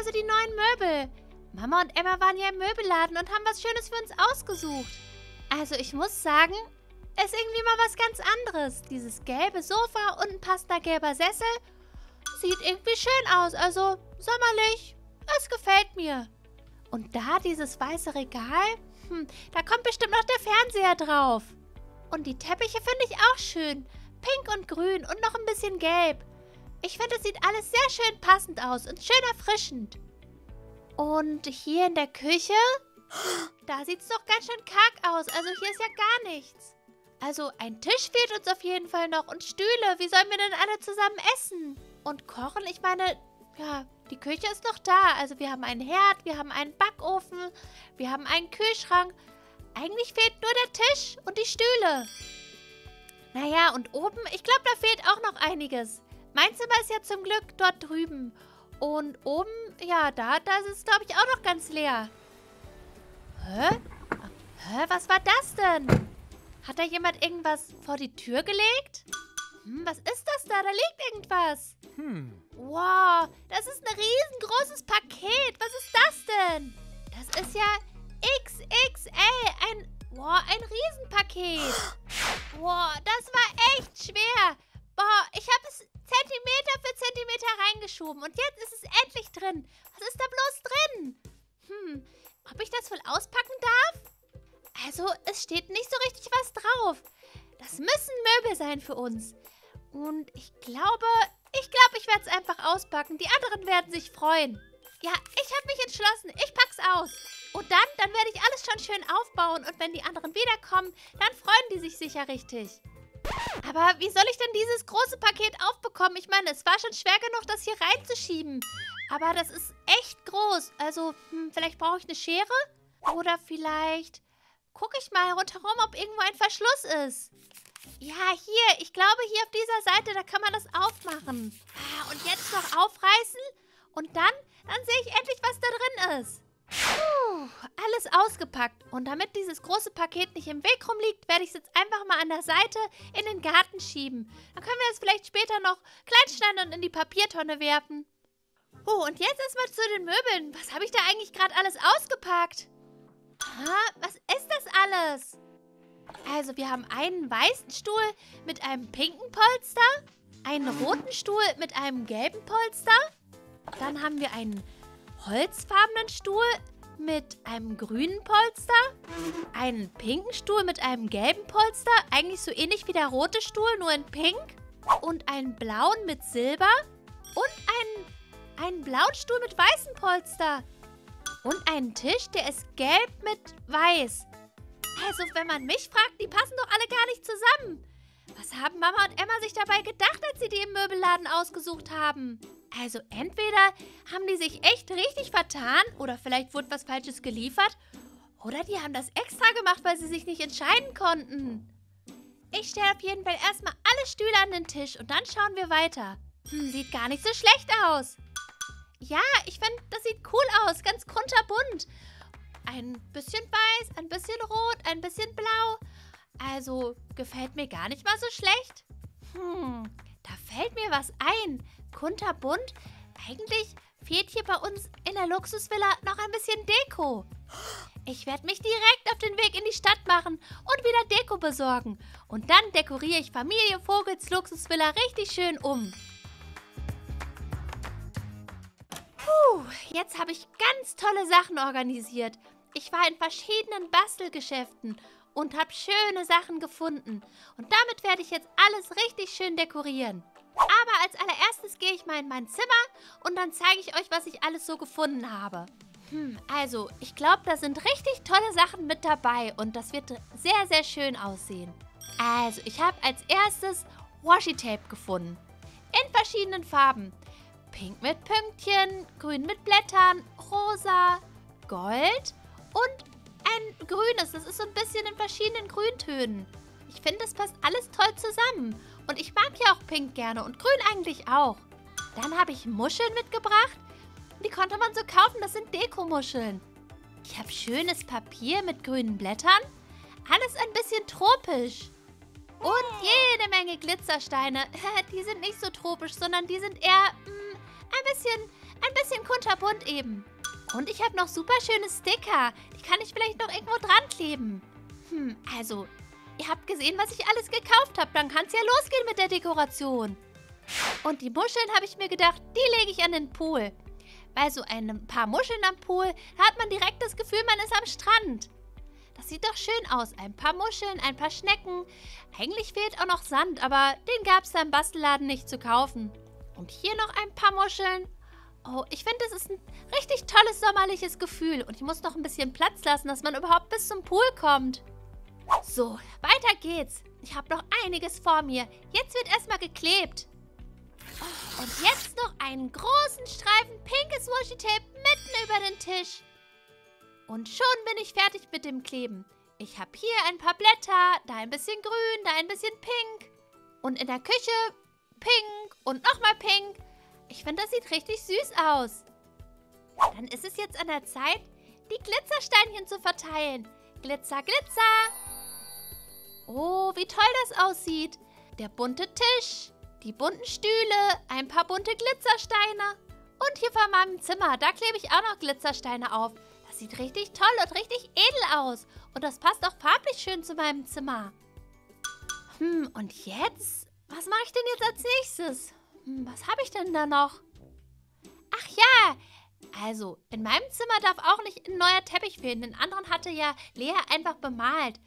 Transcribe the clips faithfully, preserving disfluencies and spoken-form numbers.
also die neuen Möbel. Mama und Emma waren ja im Möbelladen und haben was Schönes für uns ausgesucht. Also ich muss sagen, es ist irgendwie mal was ganz anderes. Dieses gelbe Sofa und ein passender gelber Sessel sieht irgendwie schön aus. Also sommerlich, es gefällt mir. Und da dieses weiße Regal, hm, da kommt bestimmt noch der Fernseher drauf. Und die Teppiche finde ich auch schön. Pink und grün und noch ein bisschen gelb. Ich finde, es sieht alles sehr schön passend aus und schön erfrischend. Und hier in der Küche, da sieht es doch ganz schön karg aus. Also hier ist ja gar nichts. Also ein Tisch fehlt uns auf jeden Fall noch und Stühle. Wie sollen wir denn alle zusammen essen? Und kochen, ich meine, ja, die Küche ist noch da. Also wir haben einen Herd, wir haben einen Backofen, wir haben einen Kühlschrank. Eigentlich fehlt nur der Tisch und die Stühle. Naja, und oben, ich glaube, da fehlt auch noch einiges. Mein Zimmer ist ja zum Glück dort drüben. Und oben, ja, da, da ist es, glaube ich, auch noch ganz leer. Hä? Hä? Was war das denn? Hat da jemand irgendwas vor die Tür gelegt? Hm, was ist das da? Da liegt irgendwas. Hm. Wow, das ist ein riesengroßes Paket. Was ist das denn? Das ist ja X X L. Ein, wow, ein Riesenpaket. Wow, das war echt schwer. Boah, ich habe es Zentimeter für Zentimeter reingeschoben. Und jetzt ist es endlich drin. Was ist da bloß drin? Hm, ob ich das wohl auspacken darf? Also, es steht nicht so richtig was drauf. Das müssen Möbel sein für uns. Und ich glaube, ich glaube, ich werde es einfach auspacken. Die anderen werden sich freuen. Ja, ich habe mich entschlossen. Ich pack's aus. Und dann, dann werde ich alles schon schön aufbauen. Und wenn die anderen wiederkommen, dann freuen die sich sicher richtig. Aber wie soll ich denn dieses große Paket aufbekommen? Ich meine, es war schon schwer genug, das hier reinzuschieben. Aber das ist echt groß. Also, hm, vielleicht brauche ich eine Schere? Oder vielleicht gucke ich mal rundherum, ob irgendwo ein Verschluss ist. Ja, hier. Ich glaube, hier auf dieser Seite, da kann man das aufmachen. Ah, und jetzt noch aufreißen. Und dann, dann sehe ich endlich, was da drin ist. Puh, alles ausgepackt. Und damit dieses große Paket nicht im Weg rumliegt, werde ich es jetzt einfach mal an der Seite in den Garten schieben. Dann können wir es vielleicht später noch kleinschneiden und in die Papiertonne werfen. Oh, und jetzt erstmal zu den Möbeln. Was habe ich da eigentlich gerade alles ausgepackt? Ah, was ist das alles? Also, wir haben einen weißen Stuhl mit einem pinken Polster, einen roten Stuhl mit einem gelben Polster, dann haben wir einen holzfarbenen Stuhl mit einem grünen Polster, einen pinken Stuhl mit einem gelben Polster, eigentlich so ähnlich wie der rote Stuhl, nur in pink, und einen blauen mit Silber und einen, einen blauen Stuhl mit weißem Polster. Und einen Tisch, der ist gelb mit weiß. Also, wenn man mich fragt, die passen doch alle gar nicht zusammen. Was haben Mama und Emma sich dabei gedacht, als sie die im Möbelladen ausgesucht haben? Also, entweder haben die sich echt richtig vertan oder vielleicht wurde was Falsches geliefert. Oder die haben das extra gemacht, weil sie sich nicht entscheiden konnten. Ich stelle auf jeden Fall erstmal alle Stühle an den Tisch und dann schauen wir weiter. Hm, sieht gar nicht so schlecht aus. Ja, ich finde, das sieht cool aus. Ganz kunterbunt. Ein bisschen weiß, ein bisschen rot, ein bisschen blau. Also, gefällt mir gar nicht mal so schlecht. Hm, da fällt mir was ein. Kunterbunt. Eigentlich fehlt hier bei uns in der Luxusvilla noch ein bisschen Deko. Ich werde mich direkt auf den Weg in die Stadt machen und wieder Deko besorgen. Und dann dekoriere ich Familie Vogels Luxusvilla richtig schön um. Puh, jetzt habe ich ganz tolle Sachen organisiert. Ich war in verschiedenen Bastelgeschäften und habe schöne Sachen gefunden. Und damit werde ich jetzt alles richtig schön dekorieren. Aber als allererstes gehe ich mal in mein Zimmer und dann zeige ich euch, was ich alles so gefunden habe. Hm, also, ich glaube, da sind richtig tolle Sachen mit dabei und das wird sehr, sehr schön aussehen. Also, ich habe als erstes Washi-Tape gefunden. In verschiedenen Farben. Pink mit Pünktchen, grün mit Blättern, rosa, gold und ein grünes. Das ist so ein bisschen in verschiedenen Grüntönen. Ich finde, das passt alles toll zusammen. Und ich mag ja auch Pink gerne und Grün eigentlich auch. Dann habe ich Muscheln mitgebracht. Die konnte man so kaufen. Das sind Dekomuscheln. Ich habe schönes Papier mit grünen Blättern. Alles ein bisschen tropisch. Und jede Menge Glitzersteine. Die sind nicht so tropisch, sondern die sind eher ein bisschen, Ein bisschen kunterbunt eben. Und ich habe noch super schöne Sticker. Die kann ich vielleicht noch irgendwo dran kleben. Hm, also, ihr habt gesehen, was ich alles gekauft habe. Dann kann es ja losgehen mit der Dekoration. Und die Muscheln, habe ich mir gedacht, die lege ich an den Pool. Bei so ein paar Muscheln am Pool, da hat man direkt das Gefühl, man ist am Strand. Das sieht doch schön aus. Ein paar Muscheln, ein paar Schnecken. Eigentlich fehlt auch noch Sand, aber den gab es da im Bastelladen nicht zu kaufen. Und hier noch ein paar Muscheln. Oh, ich finde, das ist ein richtig tolles sommerliches Gefühl. Und ich muss noch ein bisschen Platz lassen, dass man überhaupt bis zum Pool kommt. So, weiter geht's. Ich habe noch einiges vor mir. Jetzt wird erstmal geklebt. Oh, und jetzt noch einen großen Streifen pinkes Washi-Tape mitten über den Tisch. Und schon bin ich fertig mit dem Kleben. Ich habe hier ein paar Blätter, da ein bisschen grün, da ein bisschen pink. Und in der Küche pink und nochmal pink. Ich finde, das sieht richtig süß aus. Dann ist es jetzt an der Zeit, die Glitzersteinchen zu verteilen. Glitzer, glitzer. Oh, wie toll das aussieht. Der bunte Tisch, die bunten Stühle, ein paar bunte Glitzersteine. Und hier vor meinem Zimmer, da klebe ich auch noch Glitzersteine auf. Das sieht richtig toll und richtig edel aus. Und das passt auch farblich schön zu meinem Zimmer. Hm, und jetzt? Was mache ich denn jetzt als nächstes? Was habe ich denn da noch? Ach ja, also in meinem Zimmer darf auch nicht ein neuer Teppich fehlen. Den anderen hatte ja Lea einfach bemalt.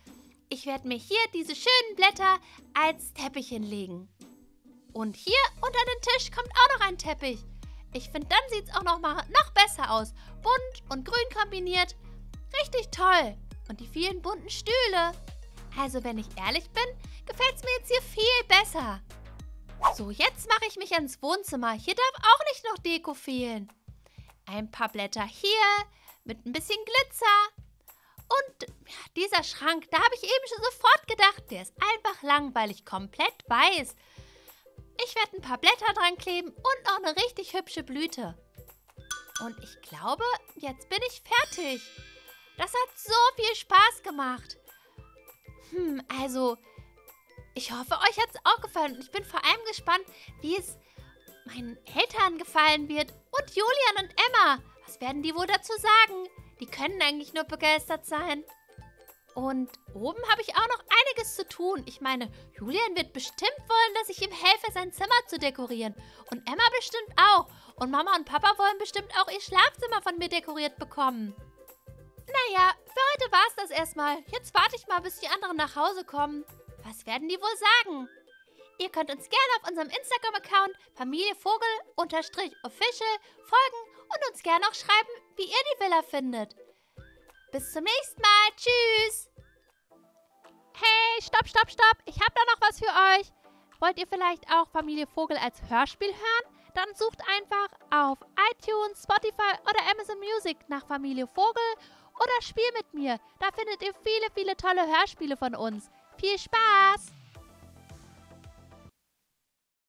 Ich werde mir hier diese schönen Blätter als Teppich hinlegen. Und hier unter den Tisch kommt auch noch ein Teppich. Ich finde, dann sieht es auch noch mal noch besser aus. Bunt und grün kombiniert. Richtig toll. Und die vielen bunten Stühle. Also wenn ich ehrlich bin, gefällt es mir jetzt hier viel besser. So, jetzt mache ich mich ans Wohnzimmer. Hier darf auch nicht noch Deko fehlen. Ein paar Blätter hier mit ein bisschen Glitzer. Und ja, dieser Schrank, da habe ich eben schon sofort gedacht, der ist einfach langweilig, komplett weiß. Ich werde ein paar Blätter dran kleben und noch eine richtig hübsche Blüte. Und ich glaube, jetzt bin ich fertig. Das hat so viel Spaß gemacht. Hm, also... Ich hoffe, euch hat es auch gefallen. Und ich bin vor allem gespannt, wie es meinen Eltern gefallen wird. Und Julian und Emma. Was werden die wohl dazu sagen? Die können eigentlich nur begeistert sein. Und oben habe ich auch noch einiges zu tun. Ich meine, Julian wird bestimmt wollen, dass ich ihm helfe, sein Zimmer zu dekorieren. Und Emma bestimmt auch. Und Mama und Papa wollen bestimmt auch ihr Schlafzimmer von mir dekoriert bekommen. Naja, für heute war es das erstmal. Jetzt warte ich mal, bis die anderen nach Hause kommen. Was werden die wohl sagen? Ihr könnt uns gerne auf unserem Instagram-Account Familie Vogel unterstrich official folgen und uns gerne auch schreiben, wie ihr die Villa findet. Bis zum nächsten Mal. Tschüss. Hey, stopp, stopp, stopp. Ich habe da noch was für euch. Wollt ihr vielleicht auch Familie Vogel als Hörspiel hören? Dann sucht einfach auf iTunes, Spotify oder Amazon Music nach Familie Vogel oder Spiel mit mir. Da findet ihr viele, viele tolle Hörspiele von uns. Viel Spaß!